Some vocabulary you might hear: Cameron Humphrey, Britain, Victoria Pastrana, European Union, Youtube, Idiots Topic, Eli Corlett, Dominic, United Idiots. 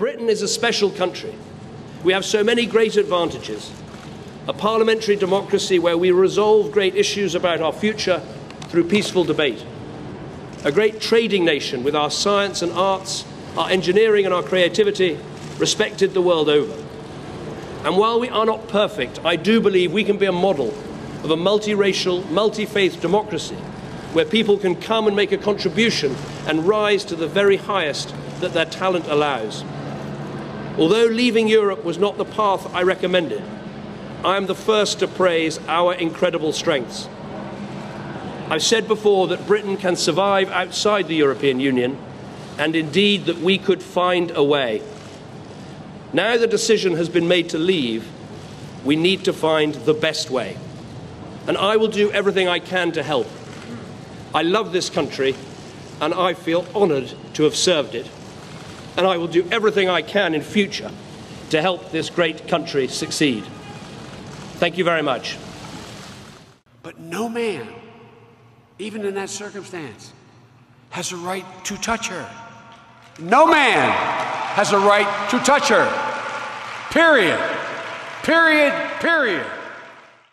Britain is a special country. We have so many great advantages. A parliamentary democracy where we resolve great issues about our future through peaceful debate. A great trading nation with our science and arts, our engineering and our creativity, respected the world over. And while we are not perfect, I do believe we can be a model of a multiracial, multi-faith democracy where people can come and make a contribution and rise to the very highest that their talent allows. Although leaving Europe was not the path I recommended, I am the first to praise our incredible strengths. I've said before that Britain can survive outside the European Union, and indeed that we could find a way. Now the decision has been made to leave, we need to find the best way. And I will do everything I can to help. I love this country, and I feel honoured to have served it. And I will do everything I can in future to help this great country succeed. Thank you very much. But no man, even in that circumstance, has a right to touch her. No man has a right to touch her. Period. Period. Period.